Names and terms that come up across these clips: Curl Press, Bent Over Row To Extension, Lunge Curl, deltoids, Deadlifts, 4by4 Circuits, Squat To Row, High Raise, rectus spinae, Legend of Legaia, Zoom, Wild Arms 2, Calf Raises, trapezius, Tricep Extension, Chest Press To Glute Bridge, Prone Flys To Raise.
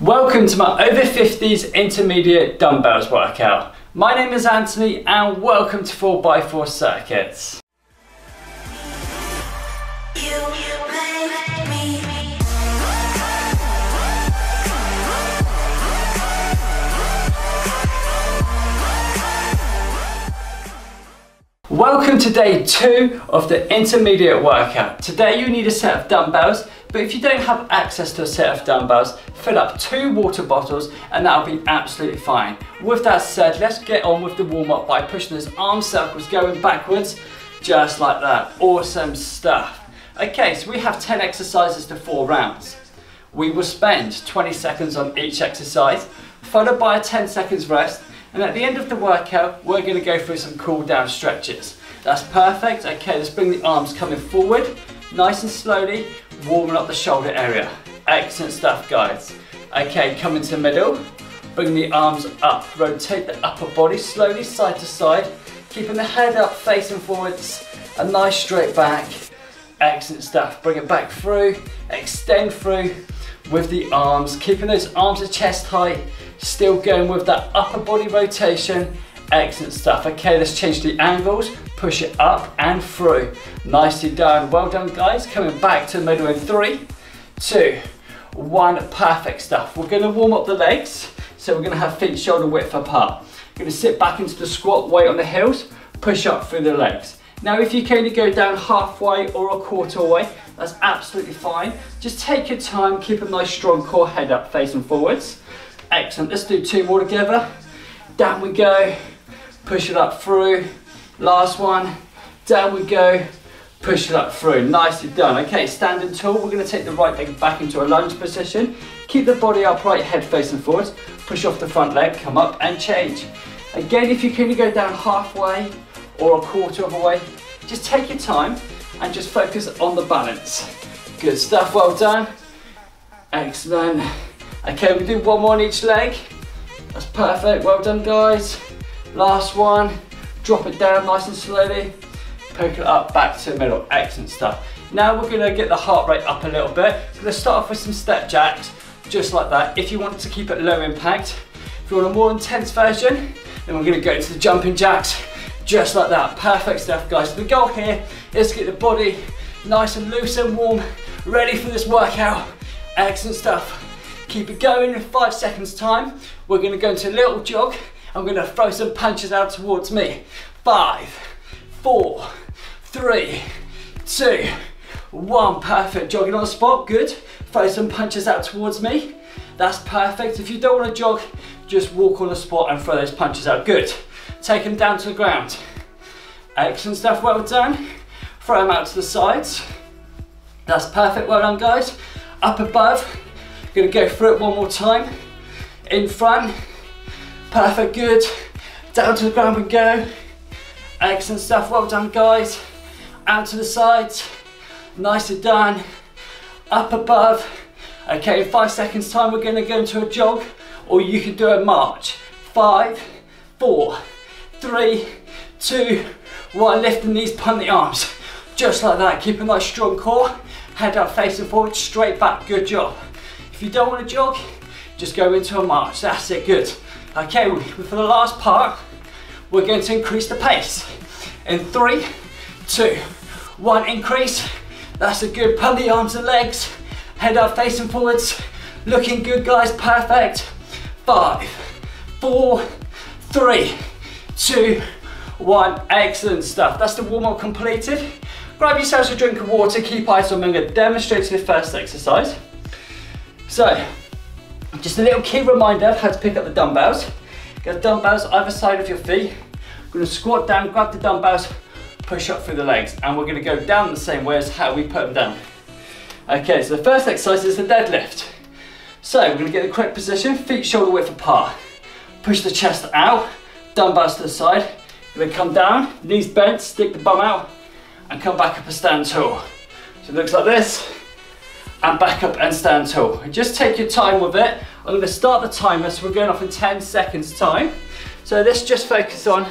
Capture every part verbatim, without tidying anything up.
Welcome to my over fifties intermediate dumbbells workout. My name is Anthony and welcome to four by four Circuits. Welcome to day two of the intermediate workout. Today you need a set of dumbbells, but if you don't have access to a set of dumbbells, fill up two water bottles and that'll be absolutely fine. With that said, let's get on with the warm-up by pushing those arm circles going backwards, just like that. Awesome stuff. Okay, so we have ten exercises to four rounds. We will spend twenty seconds on each exercise, followed by a ten seconds rest, and at the end of the workout, we're going to go through some cool down stretches. That's perfect. Okay, let's bring the arms coming forward, nice and slowly, warming up the shoulder area. Excellent stuff, guys. Okay, come into the middle, bring the arms up, rotate the upper body slowly side to side, keeping the head up, facing forwards, a nice straight back. Excellent stuff. Bring it back through, extend through with the arms, keeping those arms at chest height, still going with that upper body rotation. Excellent stuff. Okay, let's change the angles, push it up and through. Nicely done, well done guys. Coming back to the middle in three, two, one, perfect stuff. We're gonna warm up the legs, so we're gonna have feet shoulder width apart. We're gonna sit back into the squat, weight on the heels, push up through the legs. Now if you can only go down halfway or a quarter way, that's absolutely fine. Just take your time, keep a nice strong core, head up, facing forwards. Excellent, let's do two more together. Down we go, push it up through. Last one, down we go, push it up through. Nicely done. Okay, standing tall, we're gonna take the right leg back into a lunge position. Keep the body upright, head facing forwards. Push off the front leg, come up and change. Again, if you can go down halfway or a quarter of a way, just take your time and just focus on the balance. Good stuff, well done. Excellent. Okay, we do one more on each leg. That's perfect, well done guys. Last one, drop it down nice and slowly. Poke it up, back to the middle, excellent stuff. Now we're gonna get the heart rate up a little bit. We're gonna start off with some step jacks, just like that. If you want to keep it low impact, if you want a more intense version, then we're gonna go to the jumping jacks, just like that. Perfect stuff guys. So the goal here is to get the body nice and loose and warm, ready for this workout. Excellent stuff. Keep it going in five seconds time. We're gonna go into a little jog. I'm gonna throw some punches out towards me. Five, four, three, two, one. Perfect, jogging on the spot, good. Throw some punches out towards me. That's perfect. If you don't wanna jog, just walk on the spot and throw those punches out, good. Take them down to the ground. Excellent stuff, well done. Throw them out to the sides. That's perfect, well done guys. Up above. Gonna go through it one more time. In front, perfect, good. Down to the ground we go. Excellent stuff, well done guys. Out to the sides, nicely done. Up above. Okay, in five seconds time we're gonna go into a jog, or you can do a march. Five, four, three, two, one. Lift the knees, punt the arms. Just like that, keep a nice strong core. Head up, facing forward, straight back, good job. If you don't want to jog, just go into a march. That's it, good. Okay, for the last part, we're going to increase the pace. In three, two, one, increase. That's a good, pull the arms and legs. Head up, facing forwards. Looking good, guys, perfect. Five, four, three, two, one. Excellent stuff. That's the warm-up completed. Grab yourselves a drink of water, keep eyes on. I'm going to demonstrate the first exercise. So, just a little key reminder of how to pick up the dumbbells. Get the dumbbells either side of your feet. We're going to squat down, grab the dumbbells, push up through the legs. And we're going to go down the same way as how we put them down. Okay, so the first exercise is the deadlift. So, we're going to get the correct position, feet shoulder width apart. Push the chest out, dumbbells to the side. We're going to come down, knees bent, stick the bum out, and come back up and stand tall. So it looks like this. And back up and stand tall. And just take your time with it. I'm going to start the timer, so we're going off in ten seconds time. So let's just focus on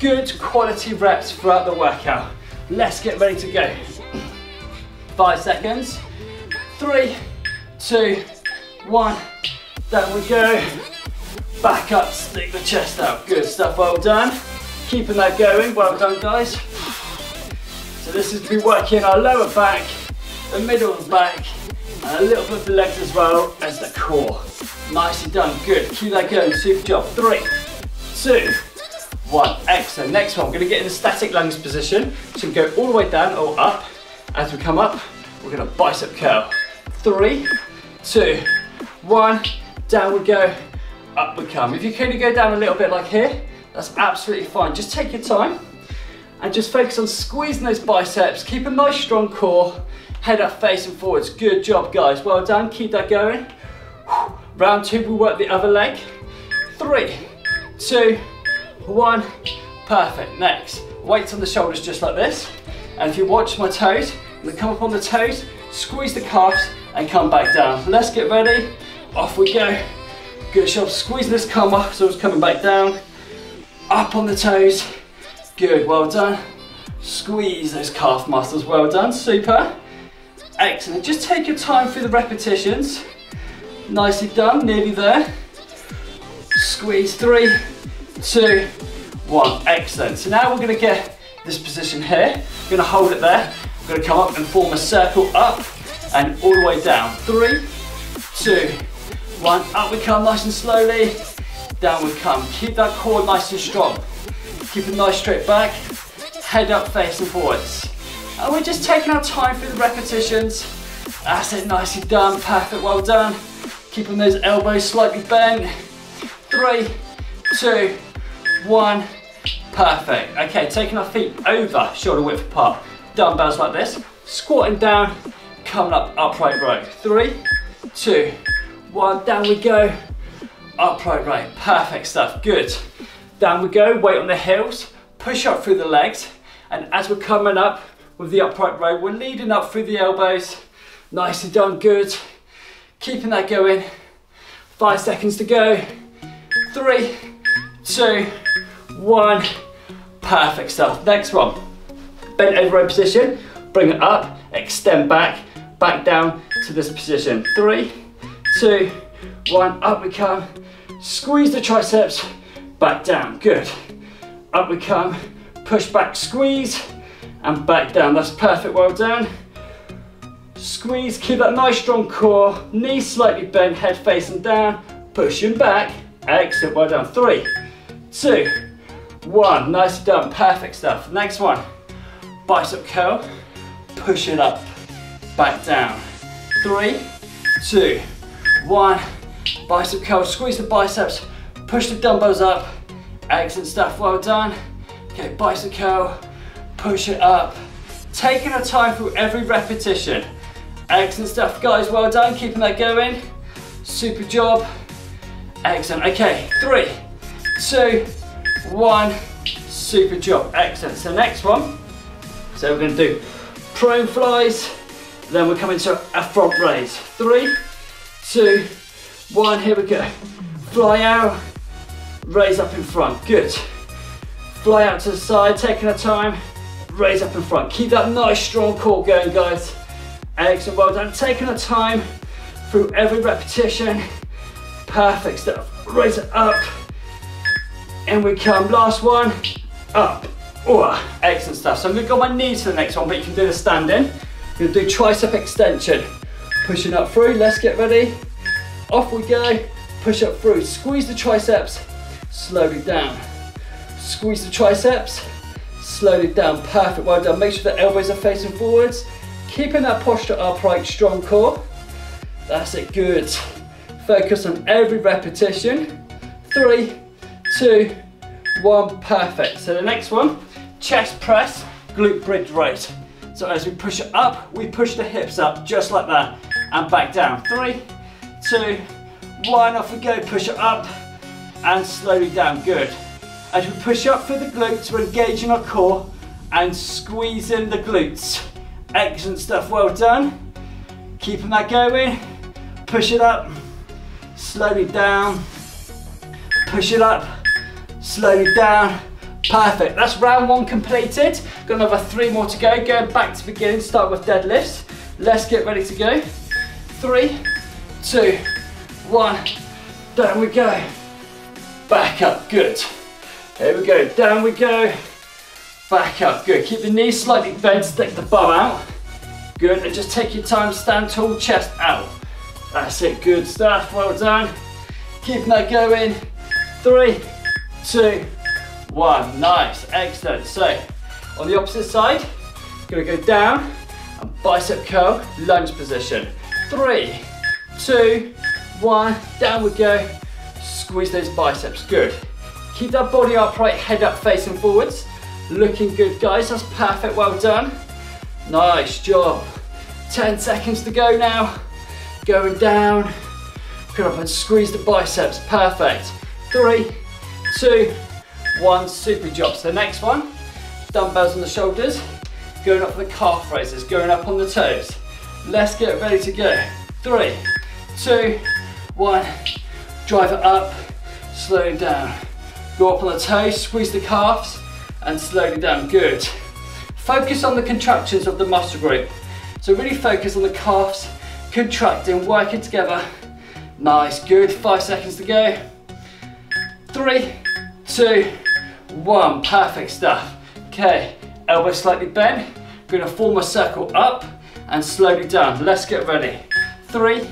good quality reps throughout the workout. Let's get ready to go. Five seconds. Three, two, one, down we go, back up, stick the chest out, good stuff, well done, keeping that going, well done guys. So this is to be working our lower back, the middle of the back, and a little bit of the legs as well as the core. Nicely done, good, keep that going, super job, three, two, one, excellent. Next one, we're gonna get in the static lunge position, so we go all the way down or up. As we come up, we're gonna bicep curl. Three, two, one, down we go, up we come. If you can go down a little bit like here, that's absolutely fine. Just take your time and just focus on squeezing those biceps, keep a nice strong core, head up facing forwards. Good job guys, well done, keep that going. Whew. Round two, we work the other leg. Three, two, one, perfect. Next, weights on the shoulders just like this. And if you watch my toes, we come up on the toes, squeeze the calves and come back down. Let's get ready, off we go. Good job, squeeze this calf muscle, so it's coming back down. Up on the toes, good, well done. Squeeze those calf muscles, well done, super. Excellent, just take your time through the repetitions. Nicely done, nearly there. Squeeze, three, two, one, excellent. So now we're gonna get this position here. We're gonna hold it there. We're gonna come up and form a circle up and all the way down. Three, two, one, up we come nice and slowly. Down we come. Keep that core nice and strong. Keep it nice straight back. Head up, facing forwards. And we're just taking our time through the repetitions. That's it, nicely done, perfect, well done. Keeping those elbows slightly bent. Three, two, one, perfect. Okay, taking our feet over shoulder width apart. Dumbbells like this, squatting down, coming up, upright row. Three, two, one, down we go. Upright row, perfect stuff, good. Down we go, weight on the heels, push up through the legs, and as we're coming up with the upright row, we're leading up through the elbows. Nicely done, good. Keeping that going. Five seconds to go. Three, two, one, perfect stuff. Next one, bent over row position, bring it up, extend back, back down to this position. Three, two, one, up we come, squeeze the triceps, back down, good. Up we come, push back, squeeze, and back down, that's perfect, well done. Squeeze, keep that nice strong core, knees slightly bent, head facing down, pushing back, excellent, well done. Three, two, one, nicely done, perfect stuff. Next one, bicep curl, push it up, back down. Three, two, one, bicep curl, squeeze the biceps, push the dumbbells up, excellent stuff, well done. Okay, bicep curl, push it up, taking our time through every repetition. Excellent stuff guys, well done, keeping that going, super job, excellent. Okay, three, two, one, super job, excellent. So next one, so we're gonna do prone flies, then we'll come into a front raise. Three, two, one, here we go. Fly out, raise up in front, good. Fly out to the side, taking our time, raise up in front. Keep that nice strong core going guys. Excellent, well done, taking our time through every repetition. Perfect stuff, raise it up, and we come, last one, up. Oh, excellent stuff. So I'm gonna go on my knees for the next one, but you can do the standing. We're gonna do tricep extension, pushing up through, let's get ready, off we go, push up through, squeeze the triceps, slowly down, squeeze the triceps, slowly down, perfect, well done. Make sure the elbows are facing forwards, keeping that posture upright, strong core. That's it, good. Focus on every repetition. Three, two, one, perfect. So the next one, chest press, glute bridge raise. So as we push it up, we push the hips up, just like that, and back down. Three, two, one, off we go, push it up, and slowly down, good. As we push up through the glutes, we're engaging our core, and squeezing the glutes. Excellent stuff, well done. Keeping that going, push it up, slowly down, push it up, slowly down, perfect. That's round one completed. Got another three more to go. Going back to beginning, start with deadlifts. Let's get ready to go. Three, two, one, down we go, back up, good. Here we go, down we go, back up, good. Keep the knees slightly bent, stick the bum out, good, and just take your time, stand tall, chest out. That's it, good stuff, well done. Keep that going, three, two, one, nice, excellent. So, on the opposite side, gonna go down, and bicep curl, lunge position. Three, two, one, down we go, squeeze those biceps, good. Keep that body upright, head up, facing forwards. Looking good, guys, that's perfect, well done. Nice job. ten seconds to go now. Going down, come up and squeeze the biceps, perfect. Three, two, one, super job. So next one, dumbbells on the shoulders, going up for the calf raises, going up on the toes. Let's get ready to go. Three, two, one, drive it up, slowly down. Go up on the toes, squeeze the calves, and slowly down, good. Focus on the contractions of the muscle group. So really focus on the calves, contracting, working together. Nice, good, five seconds to go. Three, two, one, perfect stuff. Okay, elbow slightly bent. Gonna form a circle up and slowly down. Let's get ready. Three,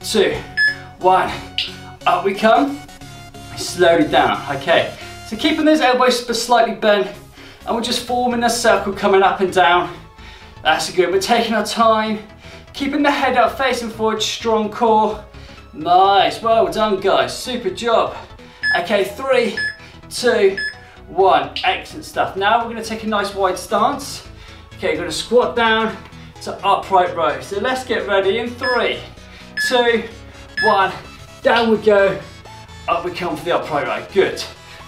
two, one, up we come. Slowly down, okay. So keeping those elbows slightly bent and we're just forming a circle coming up and down. That's good, we're taking our time. Keeping the head up, facing forward, strong core. Nice, well done guys, super job. Okay, three, two, one, excellent stuff. Now we're gonna take a nice wide stance. Okay, you're gonna squat down to upright row. So let's get ready in three, two, one, down we go. Up we come for the upright row, good.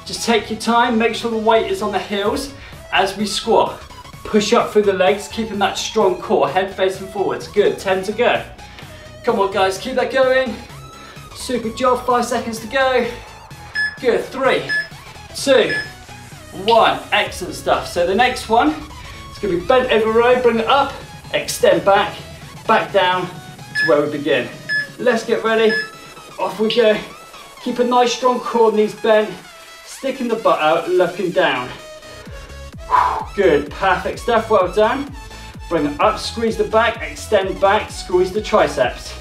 Just take your time, make sure the weight is on the heels as we squat. Push up through the legs, keeping that strong core, head facing forwards, good, ten to go. Come on guys, keep that going. Super job, five seconds to go. Good, three, two, one, excellent stuff. So the next one, it's gonna be bent over row, bring it up, extend back, back down to where we begin. Let's get ready, off we go. Keep a nice strong core, knees bent, sticking the butt out, looking down. Good, perfect stuff, well done. Bring it up, squeeze the back, extend back, squeeze the triceps.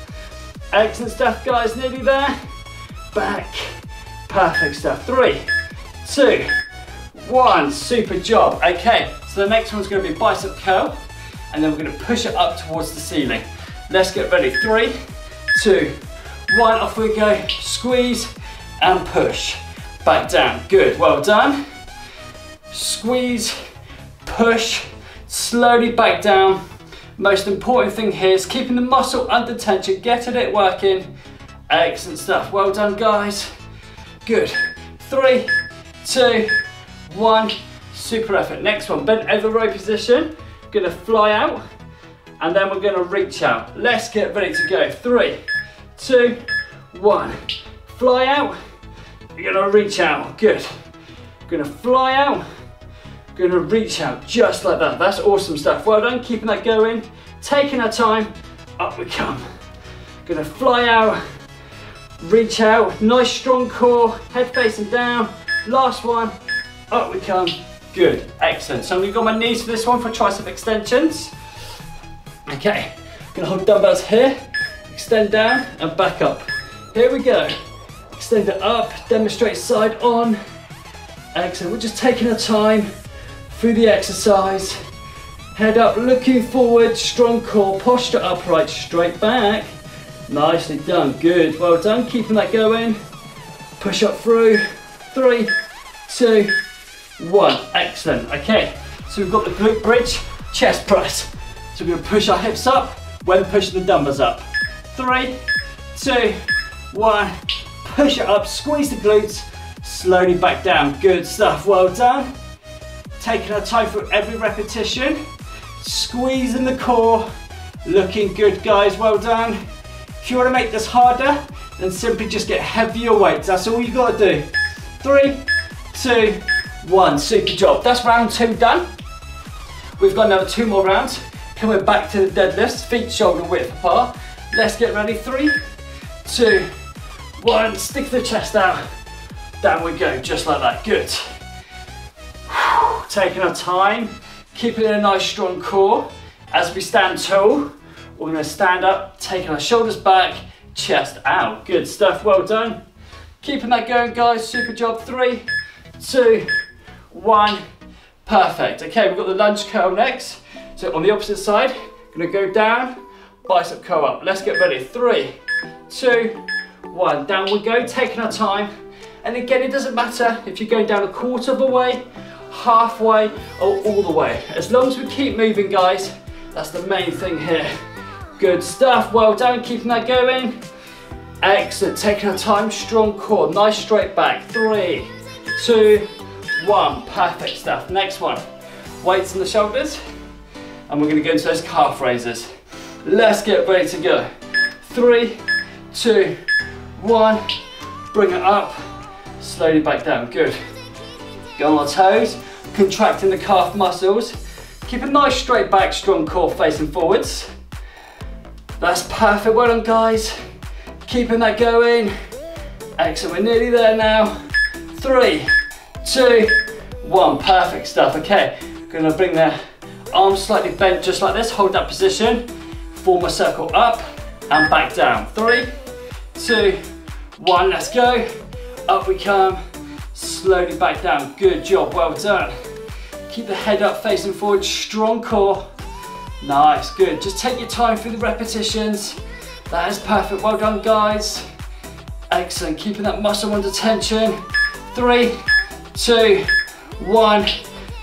Excellent stuff guys, nearly there. Back, perfect stuff. Three, two, one, super job. Okay, so the next one's gonna be bicep curl, and then we're gonna push it up towards the ceiling. Let's get ready, three, two, one, off we go, squeeze and push. Back down, good, well done. Squeeze, push, slowly back down. Most important thing here is keeping the muscle under tension, getting it working. Excellent stuff, well done guys. Good, three, two, one, super effort. Next one, bent over row position. Gonna fly out, and then we're gonna reach out. Let's get ready to go. Three, two, one, fly out. You're gonna reach out, good. Gonna fly out, gonna reach out, just like that. That's awesome stuff, well done, keeping that going. Taking our time, up we come. Gonna fly out, reach out, nice strong core, head facing down. Last one, up we come, good, excellent. So we've got my knees for this one for tricep extensions. Okay, gonna hold dumbbells here, extend down and back up. Here we go, extend it up, demonstrate side on. Excellent, we're just taking our time through the exercise. Head up, looking forward, strong core, posture upright, straight back. Nicely done, good, well done, keeping that going. Push up through, three, two, one, excellent. Okay, so we've got the glute bridge, chest press. So we're gonna push our hips up when pushing the dumbbells up. Three, two, one, push it up, squeeze the glutes, slowly back down, good stuff, well done. Taking our time for every repetition, squeezing the core, looking good guys, well done. If you want to make this harder, then simply just get heavier weights, that's all you got to do. Three, two, one, super job. That's round two done. We've got another two more rounds, coming back to the deadlifts, feet shoulder width apart. Let's get ready, three, two, One, stick the chest out. Down we go, just like that, good. Taking our time, keeping a nice strong core. As we stand tall, we're gonna stand up, taking our shoulders back, chest out. Good stuff, well done. Keeping that going, guys, super job. Three, two, one, perfect. Okay, we've got the lunge curl next. So on the opposite side, gonna go down, bicep curl up. Let's get ready, three, two, one. Down we go, taking our time. And again, it doesn't matter if you're going down a quarter of the way, halfway, or all the way. As long as we keep moving, guys, that's the main thing here. Good stuff, well done, keeping that going. Excellent, taking our time, strong core, nice straight back. Three, two, one, perfect stuff. Next one, weights on the shoulders, and we're gonna go into those calf raises. Let's get ready to go. Three, two, one, bring it up. Slowly back down, good. Go on our toes, contracting the calf muscles. Keep a nice straight back, strong core facing forwards. That's perfect, well done guys. Keeping that going. Excellent, we're nearly there now. Three, two, one, perfect stuff. Okay, gonna bring the arms slightly bent just like this, hold that position. Form a circle up and back down. Three, two, one, let's go. Up we come, slowly back down. Good job, well done. Keep the head up, facing forward, strong core. Nice, good. Just take your time through the repetitions. That is perfect, well done guys. Excellent, keeping that muscle under tension. Three, two, one.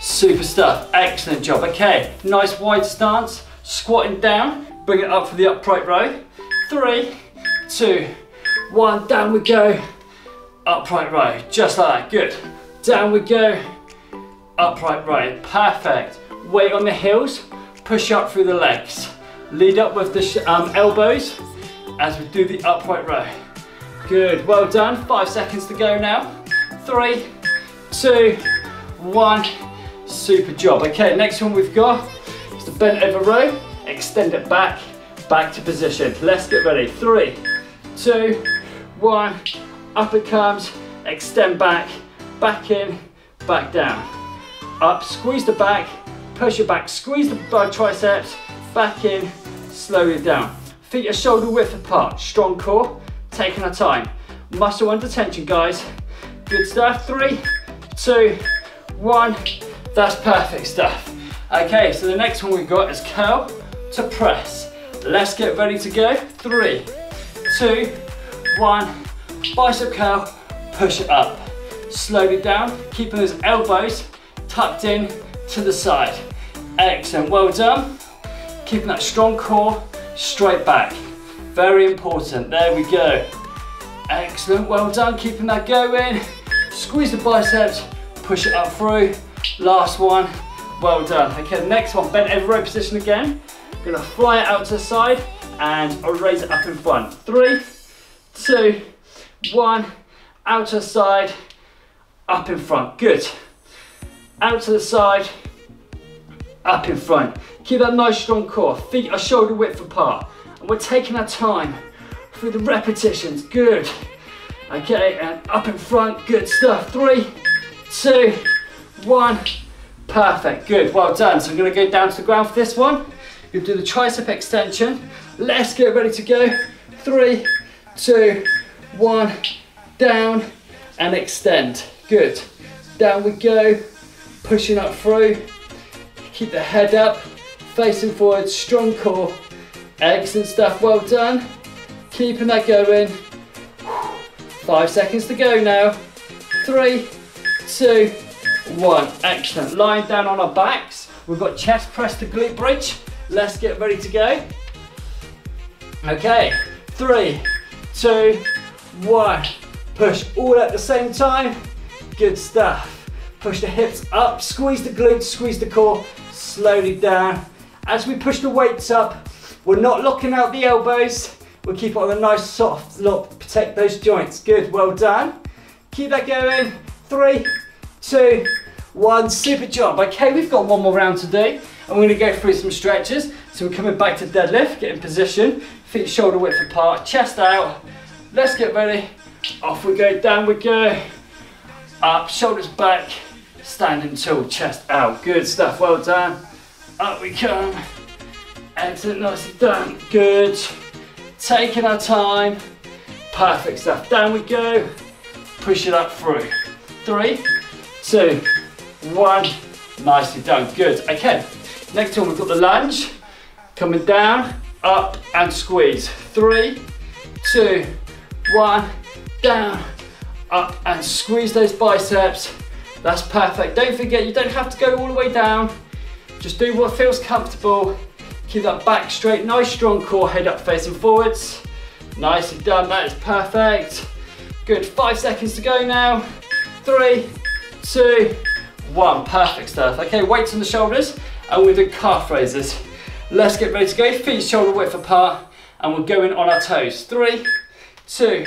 Super stuff, excellent job. Okay, nice wide stance, squatting down. Bring it up for the upright row. Three, two, one, down we go. Upright row, just like that, good. Down we go, upright row, perfect. Weight on the heels, push up through the legs. Lead up with the um, elbows as we do the upright row. Good, well done, five seconds to go now. Three, two, one, super job. Okay, next one we've got is the bent over row, extend it back, back to position. Let's get ready, three, two, one, up it comes, extend back, back in, back down. Up, squeeze the back, push it back, squeeze the triceps, back in, slowly down. Feet are shoulder width apart, strong core, taking our time. Muscle under tension, guys. Good stuff, three, two, one. That's perfect stuff. Okay, so the next one we've got is curl to press. Let's get ready to go. Three, two, one. Bicep curl, push it up. Slowly down, keeping those elbows tucked in to the side. Excellent, well done. Keeping that strong core straight back. Very important, there we go. Excellent, well done, keeping that going. Squeeze the biceps, push it up through. Last one, well done. Okay, next one, bent over row position again. Gonna fly it out to the side and I'll raise it up in front. Three, two, one, out to the side, up in front, good. Out to the side, up in front. Keep that nice strong core, feet are shoulder width apart. And we're taking our time through the repetitions, good. Okay, and up in front, good stuff. Three, two, one, perfect, good, well done. So I'm gonna go down to the ground for this one. You'll do the tricep extension. Let's get ready to go. Three, two, one, down and extend. Good. Down we go, pushing up through. Keep the head up, facing forward, strong core. Excellent stuff, well done. Keeping that going. Five seconds to go now. Three, two, one. Excellent. Lying down on our backs. We've got chest press to glute bridge. Let's get ready to go. Okay. Three, two, one, push all at the same time, good stuff. Push the hips up, squeeze the glutes, squeeze the core, slowly down. As we push the weights up, we're not locking out the elbows, we'll keep it on a nice soft lock, protect those joints, good, well done. Keep that going, three, two, one, super job. Okay, we've got one more round to do, and we're gonna go through some stretches. So we're coming back to deadlift, get in position, feet shoulder width apart, chest out. Let's get ready, Off we go, down we go. Up, shoulders back, standing tall, chest out. Good stuff, well done. Up we come. Excellent, nicely done. Good. Taking our time. Perfect stuff. Down we go. Push it up through. Three, two, one. Nicely done. Good. Okay. Next one, we've got the lunge. Coming down, up, and squeeze. Three, two, one. Down, up, and squeeze those biceps. That's perfect. Don't forget, you don't have to go all the way down. Just do what feels comfortable. Keep that back straight, nice strong core, head up facing forwards. Nicely done, that is perfect. Good, five seconds to go now. Three, two, one, perfect stuff. Okay, weights on the shoulders, and we'll do calf raises. Let's get ready to go, feet shoulder width apart, and we're going on our toes. Three, two,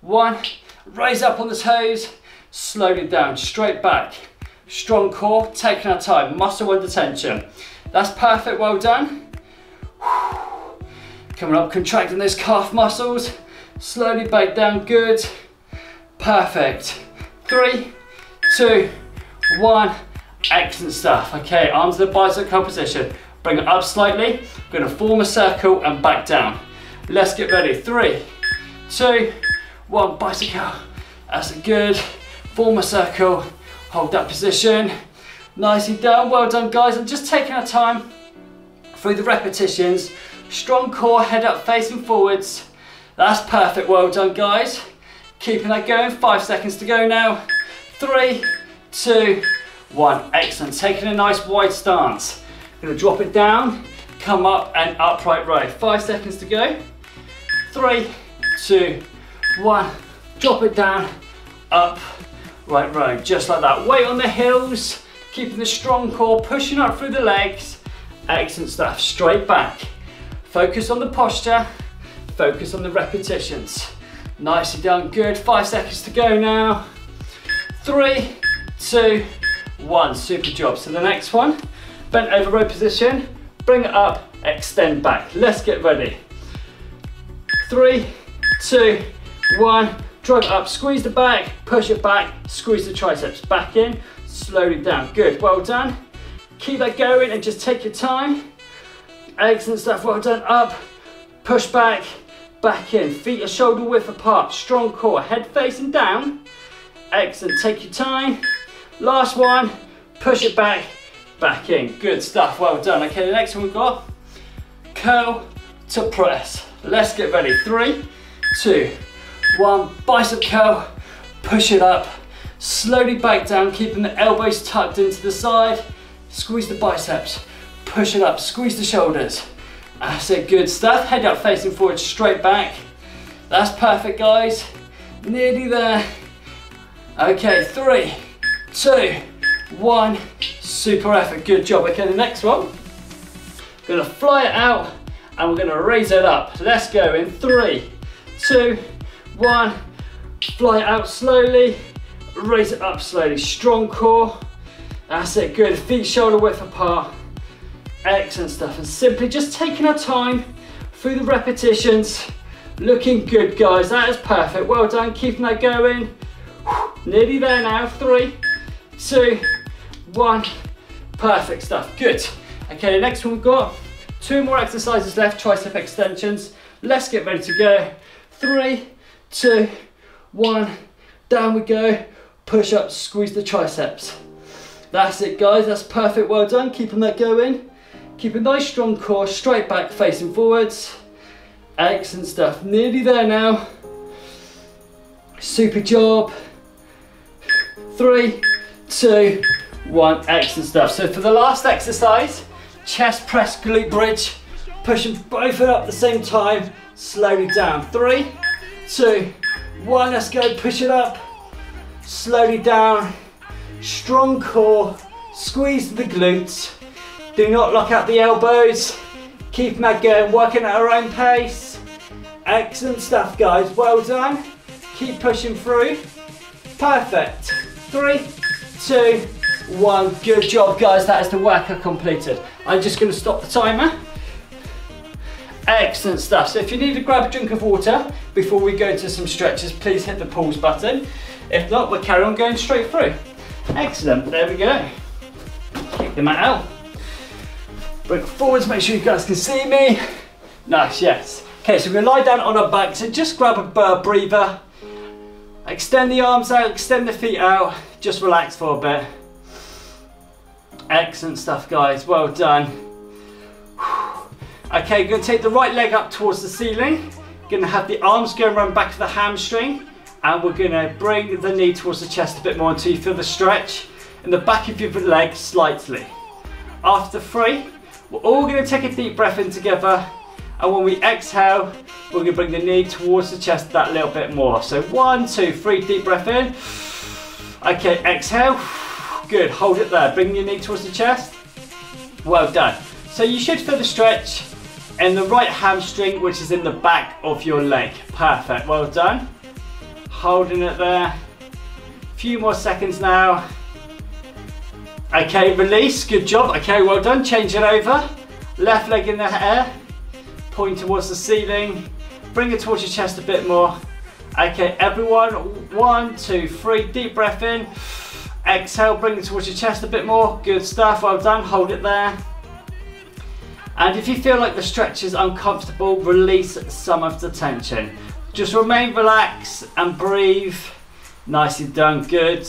one, raise up on the toes, slowly down, straight back. Strong core, taking our time, muscle under tension. That's perfect, well done. Coming up, contracting those calf muscles. Slowly back down, good. Perfect. Three, two, one. Excellent stuff. Okay, arms to the bicep position. Bring it up slightly. We're gonna form a circle and back down. Let's get ready. Three, two, one, bicycle. That's good. Form a circle, hold that position. Nicely done, well done guys. I'm just taking our time through the repetitions. Strong core, head up, facing forwards. That's perfect, well done guys. Keeping that going, five seconds to go now. Three, two, one, excellent. Taking a nice wide stance. Gonna drop it down, come up and upright row. Five seconds to go. Three, two, one, drop it down, up, right row, just like that. Weight on the heels. Keeping the strong core, pushing up through the legs. Excellent stuff, straight back. Focus on the posture, focus on the repetitions. Nicely done, good, five seconds to go now. Three, two, one, super job. So the next one, bent over row position, bring it up, extend back. Let's get ready. Three, two, one, drive up, squeeze the back, push it back, squeeze the triceps back in. Slowly down, good, well done. Keep that going and just take your time. Excellent stuff, well done, up, push back, back in. Feet are shoulder width apart, strong core, head facing down. Excellent, take your time. Last one, push it back, back in. Good stuff, well done. Okay, the next one we've got, curl to press. Let's get ready, three, two, one, bicep curl, push it up. Slowly back down, keeping the elbows tucked into the side. Squeeze the biceps, push it up, squeeze the shoulders. That's it, good stuff. Head up, facing forward, straight back. That's perfect, guys. Nearly there. Okay, three, two, one. Super effort, good job. Okay, the next one. We're gonna fly it out and we're gonna raise it up. Let's go in three, two, one. Fly it out slowly. Raise it up slowly, strong core, that's it, good, feet shoulder width apart, excellent stuff, and simply just taking our time through the repetitions, looking good guys, that is perfect, well done, keeping that going, nearly there now, three, two, one, perfect stuff, good. Okay, the next one we've got, two more exercises left, tricep extensions, let's get ready to go, three, two, one, down we go. Push up, squeeze the triceps. That's it guys, that's perfect, well done, keeping that going. Keep a nice strong core, straight back, facing forwards. Excellent stuff, nearly there now. Super job. Three, two, one, excellent stuff. So for the last exercise, chest press, glute bridge, pushing both foot up at the same time, slowly down. Three, two, one, let's go, push it up, slowly down, strong core, squeeze the glutes, do not lock out the elbows, keep that going, working at our own pace, excellent stuff guys, well done, keep pushing through, perfect, three, two, one, good job guys, that is the workout completed. I'm just going to stop the timer Excellent stuff. So if you need to grab a drink of water before we go to some stretches, please hit the pause button. If not, we'll carry on going straight through. Excellent, there we go. Kick the mat out. Bring forwards, make sure you guys can see me. Nice, yes. Okay, so we're gonna lie down on our back. So just grab a breather. Extend the arms out, extend the feet out. Just relax for a bit. Excellent stuff, guys, well done. Okay, gonna take the right leg up towards the ceiling. Gonna have the arms going around back of the hamstring, and we're gonna bring the knee towards the chest a bit more until you feel the stretch in the back of your leg slightly. After three, we're all gonna take a deep breath in together, and when we exhale, we're gonna bring the knee towards the chest that little bit more. So one, two, three, deep breath in. Okay, exhale. Good, hold it there. Bring your knee towards the chest. Well done. So you should feel the stretch in the right hamstring, which is in the back of your leg. Perfect, well done. Holding it there. A few more seconds now. Okay, release, good job. Okay, well done, change it over. Left leg in the air, point towards the ceiling. Bring it towards your chest a bit more. Okay, everyone, one, two, three, deep breath in. Exhale, bring it towards your chest a bit more. Good stuff, well done, hold it there. And if you feel like the stretch is uncomfortable, release some of the tension. Just remain relaxed and breathe. Nicely done, good.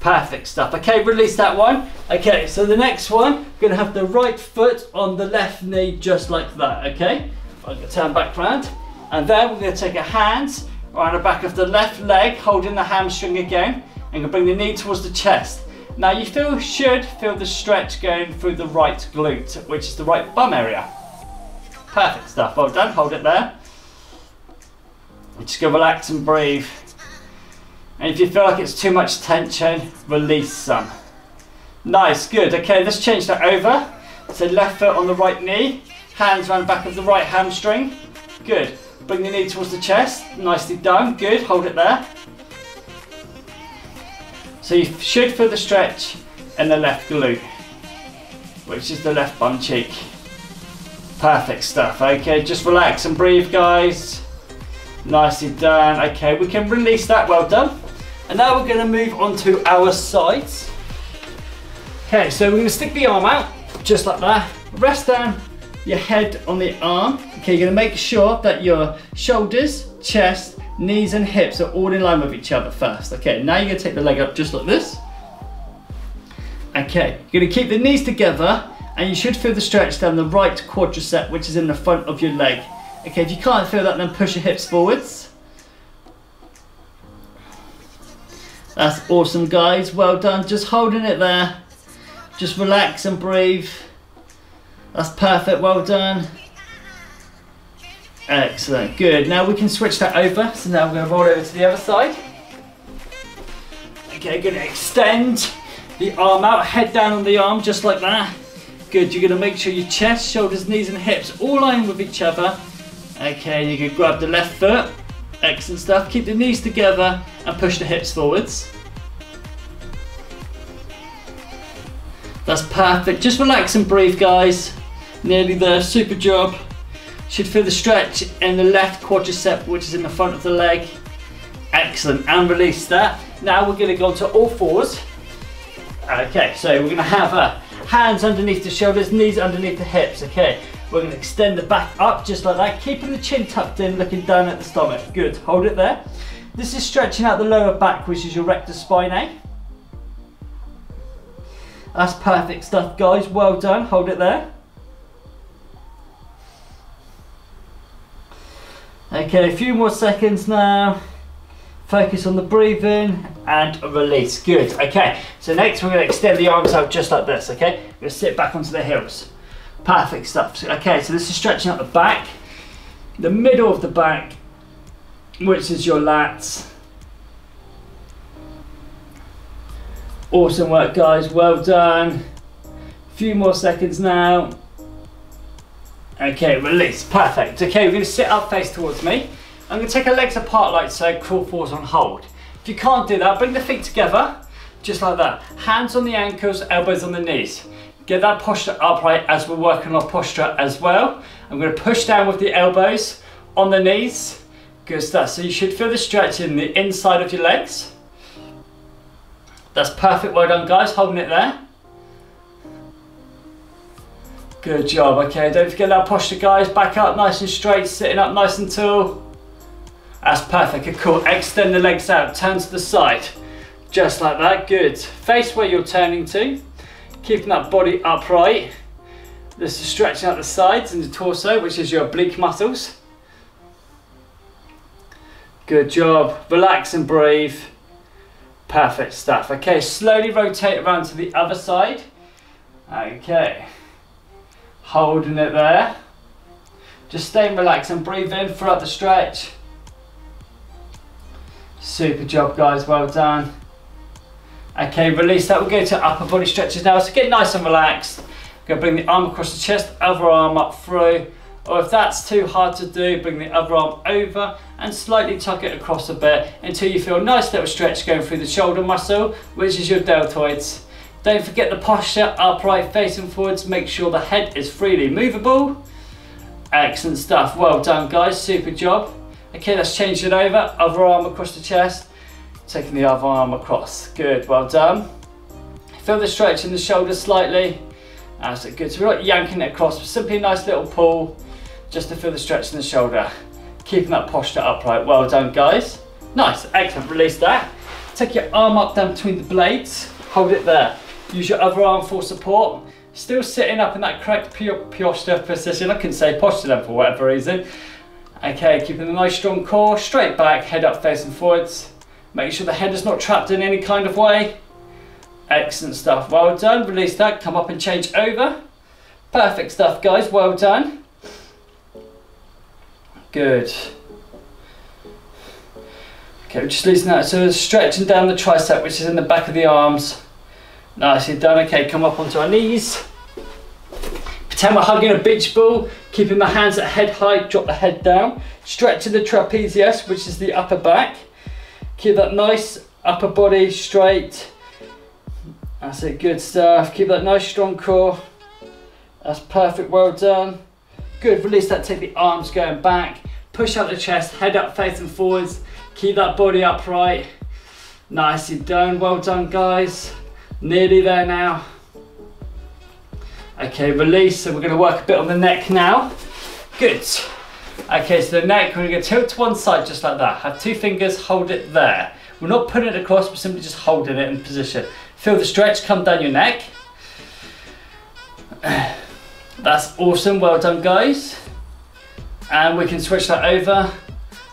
Perfect stuff. Okay, release that one. Okay, so the next one, we're gonna have the right foot on the left knee, just like that, okay? I'm gonna turn back round. And then we're gonna take a hand around the back of the left leg, holding the hamstring again. And you bring the knee towards the chest. Now you feel should feel the stretch going through the right glute, which is the right bum area. Perfect stuff, well done, hold it there. And just go relax and breathe. And if you feel like it's too much tension, release some. Nice, good, okay, let's change that over. So left foot on the right knee, hands around the back of the right hamstring. Good, bring the knee towards the chest, nicely done, good, hold it there. So you should feel the stretch in the left glute, which is the left bum cheek. Perfect stuff, okay, just relax and breathe, guys. Nicely done, okay, we can release that, well done. And now we're gonna move on to our sides. Okay, so we're gonna stick the arm out, just like that. Rest down your head on the arm. Okay, you're gonna make sure that your shoulders, chest, knees and hips are all in line with each other first. Okay, now you're gonna take the leg up just like this. Okay, you're gonna keep the knees together and you should feel the stretch down the right quadricep, which is in the front of your leg. Okay, if you can't feel that, then push your hips forwards. That's awesome, guys, well done. Just holding it there. Just relax and breathe. That's perfect, well done. Excellent, good. Now we can switch that over. So now we're gonna roll over to the other side. Okay, gonna extend the arm out, head down on the arm, just like that. Good, you're gonna make sure your chest, shoulders, knees and hips all line with each other. Okay, you can grab the left foot. Excellent stuff, keep the knees together and push the hips forwards. That's perfect, just relax and breathe, guys. Nearly there, super job. Should feel the stretch in the left quadricep, which is in the front of the leg. Excellent, and release that. Now we're gonna go to all fours. Okay, so we're gonna have uh, hands underneath the shoulders, knees underneath the hips, okay. We're gonna extend the back up just like that, keeping the chin tucked in, looking down at the stomach. Good, hold it there. This is stretching out the lower back, which is your rectus spinae. That's perfect stuff, guys, well done, hold it there. Okay, a few more seconds now. Focus on the breathing and release. Good, okay. So next we're gonna extend the arms out just like this, okay? We're gonna sit back onto the heels. Perfect stuff. Okay, so this is stretching out the back, the middle of the back, which is your lats. Awesome work, guys, well done. A few more seconds now. Okay, release, perfect. Okay, we're gonna sit up face towards me. I'm gonna take our legs apart like so, crawl forwards on hold. If you can't do that, bring the feet together, just like that. Hands on the ankles, elbows on the knees. Get that posture upright as we're working on posture as well. I'm going to push down with the elbows on the knees. Good stuff. So you should feel the stretch in the inside of your legs. That's perfect. Well done, guys. Holding it there. Good job. Okay, don't forget that posture, guys. Back up nice and straight, sitting up nice and tall. That's perfect. Cool. Extend the legs out. Turn to the side. Just like that. Good. Face where you're turning to. Keeping that body upright. This is stretching out the sides and the torso, which is your oblique muscles. Good job. Relax and breathe. Perfect stuff. Okay, slowly rotate around to the other side. Okay. Holding it there. Just stay relaxed and breathe in throughout the stretch. Super job, guys. Well done. Okay, release that. We'll go to upper body stretches now. So get nice and relaxed. Gonna bring the arm across the chest, other arm up through, or if that's too hard to do, bring the other arm over and slightly tuck it across a bit until you feel a nice little stretch going through the shoulder muscle, which is your deltoids. Don't forget the posture, upright, facing forwards. Make sure the head is freely movable. Excellent stuff. Well done, guys. Super job. Okay, let's change it over. Other arm across the chest, taking the other arm across. Good, well done. Feel the stretch in the shoulder slightly. That's it, good. So we're not yanking it across, but simply a nice little pull just to feel the stretch in the shoulder. Keeping that posture upright. Well done, guys. Nice, excellent. Release that. Take your arm up down between the blades. Hold it there. Use your other arm for support. Still sitting up in that correct posture position. I couldn't say posture then for whatever reason. Okay, keeping a nice strong core. Straight back, head up facing forwards. Make sure the head is not trapped in any kind of way. Excellent stuff. Well done. Release that. Come up and change over. Perfect stuff, guys. Well done. Good. Okay, we're just loosening that. So stretching down the tricep, which is in the back of the arms. Nicely done. Okay, come up onto our knees. Pretend we're hugging a beach ball. Keeping the hands at head height. Drop the head down. Stretching the trapezius, which is the upper back. Keep that nice upper body straight. That's it, good stuff. Keep that nice strong core. That's perfect, well done. Good, release that, take the arms going back. Push out the chest, head up facing forwards. Keep that body upright. Nicely done, well done, guys. Nearly there now. Okay, release, so we're gonna work a bit on the neck now. Good. Okay, so the neck, we're gonna tilt to one side just like that. Have two fingers, hold it there. We're not putting it across, we're simply just holding it in position. Feel the stretch come down your neck. That's awesome, well done, guys. And we can switch that over.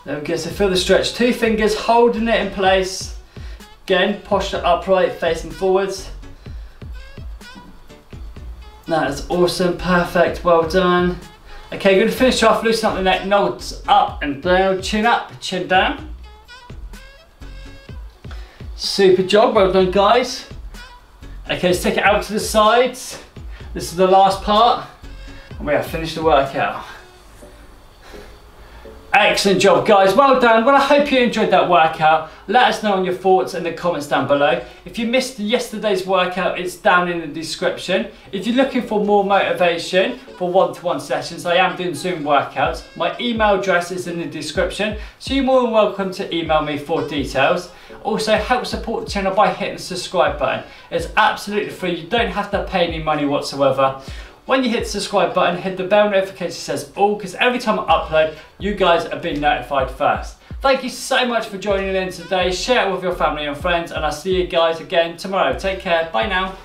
There we go, so feel the stretch. Two fingers holding it in place. Again, posture upright, facing forwards. That is awesome, perfect, well done. Okay, you're gonna finish off, loosen up the neck, nods up and down, chin up, chin down. Super job, well done, guys. Okay, let's take it out to the sides. This is the last part. And we have finished the workout. Excellent job, guys, well done. Well, I hope you enjoyed that workout. Let us know on your thoughts in the comments down below. If you missed yesterday's workout, it's down in the description. If you're looking for more motivation for one-to-one sessions, I am doing Zoom workouts. My email address is in the description, so you're more than welcome to email me for details. Also, help support the channel by hitting the subscribe button. It's absolutely free, you don't have to pay any money whatsoever. When you hit the subscribe button, hit the bell notification that says all, because every time I upload, you guys are being notified first. Thank you so much for joining in today. Share it with your family and friends, and I'll see you guys again tomorrow. Take care. Bye now.